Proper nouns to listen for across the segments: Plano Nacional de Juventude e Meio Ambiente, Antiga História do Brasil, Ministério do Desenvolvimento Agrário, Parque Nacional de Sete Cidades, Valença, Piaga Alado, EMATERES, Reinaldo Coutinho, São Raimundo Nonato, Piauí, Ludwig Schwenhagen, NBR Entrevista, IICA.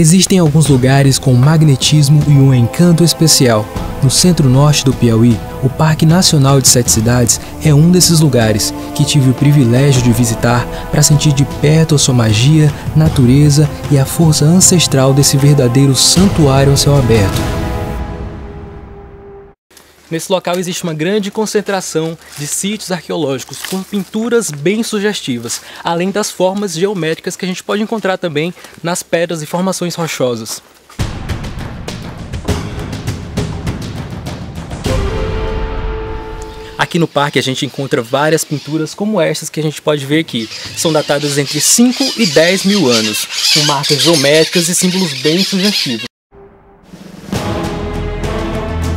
Existem alguns lugares com magnetismo e um encanto especial. No centro-norte do Piauí, o Parque Nacional de Sete Cidades é um desses lugares que tive o privilégio de visitar para sentir de perto a sua magia, natureza e a força ancestral desse verdadeiro santuário ao céu aberto. Nesse local existe uma grande concentração de sítios arqueológicos com pinturas bem sugestivas, além das formas geométricas que a gente pode encontrar também nas pedras e formações rochosas. Aqui no parque a gente encontra várias pinturas como estas que a gente pode ver aqui. São datadas entre 5 e 10 mil anos, com marcas geométricas e símbolos bem sugestivos.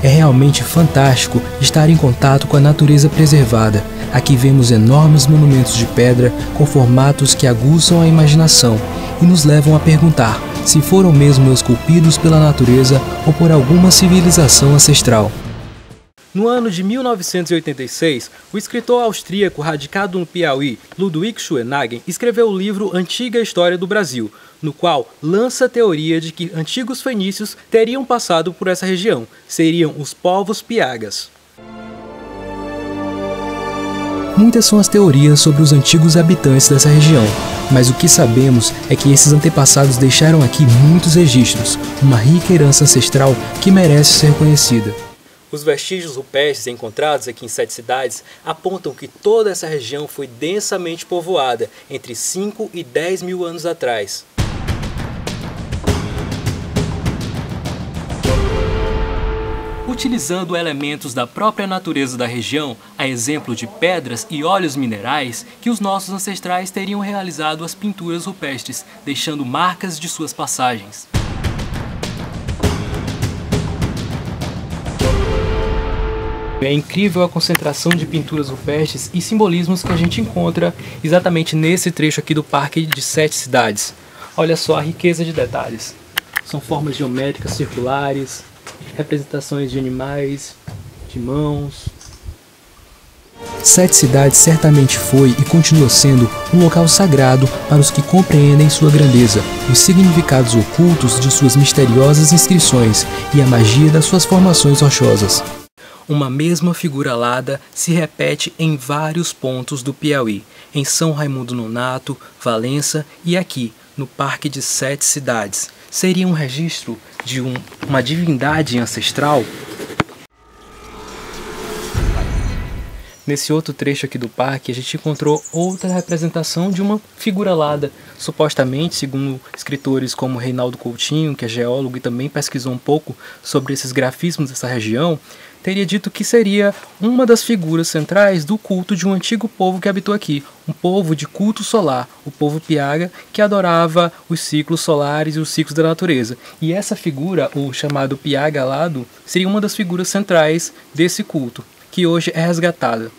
É realmente fantástico estar em contato com a natureza preservada. Aqui vemos enormes monumentos de pedra com formatos que aguçam a imaginação e nos levam a perguntar se foram mesmo esculpidos pela natureza ou por alguma civilização ancestral. No ano de 1986, o escritor austríaco radicado no Piauí, Ludwig Schwenhagen, escreveu o livro Antiga História do Brasil, no qual lança a teoria de que antigos fenícios teriam passado por essa região, seriam os povos piagas. Muitas são as teorias sobre os antigos habitantes dessa região, mas o que sabemos é que esses antepassados deixaram aqui muitos registros, uma rica herança ancestral que merece ser conhecida. Os vestígios rupestres encontrados aqui em Sete Cidades apontam que toda essa região foi densamente povoada entre 5 e 10 mil anos atrás. Utilizando elementos da própria natureza da região, a exemplo de pedras e óleos minerais, que os nossos ancestrais teriam realizado as pinturas rupestres, deixando marcas de suas passagens. É incrível a concentração de pinturas rupestres e simbolismos que a gente encontra exatamente nesse trecho aqui do Parque de Sete Cidades. Olha só a riqueza de detalhes. São formas geométricas circulares, representações de animais, de mãos. Sete Cidades certamente foi e continua sendo um local sagrado para os que compreendem sua grandeza, os significados ocultos de suas misteriosas inscrições e a magia das suas formações rochosas. Uma mesma figura alada se repete em vários pontos do Piauí, em São Raimundo Nonato, Valença e aqui, no Parque de Sete Cidades. Seria um registro de uma divindade ancestral? Nesse outro trecho aqui do parque, a gente encontrou outra representação de uma figura alada. Supostamente, segundo escritores como Reinaldo Coutinho, que é geólogo e também pesquisou um pouco sobre esses grafismos dessa região, teria dito que seria uma das figuras centrais do culto de um antigo povo que habitou aqui, um povo de culto solar, o povo Piaga, que adorava os ciclos solares e os ciclos da natureza. E essa figura, o chamado Piaga Alado, seria uma das figuras centrais desse culto, que hoje é resgatada.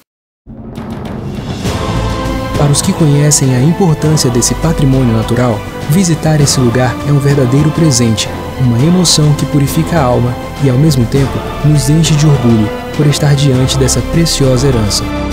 Para os que conhecem a importância desse patrimônio natural, visitar esse lugar é um verdadeiro presente, uma emoção que purifica a alma e, ao mesmo tempo, nos enche de orgulho por estar diante dessa preciosa herança.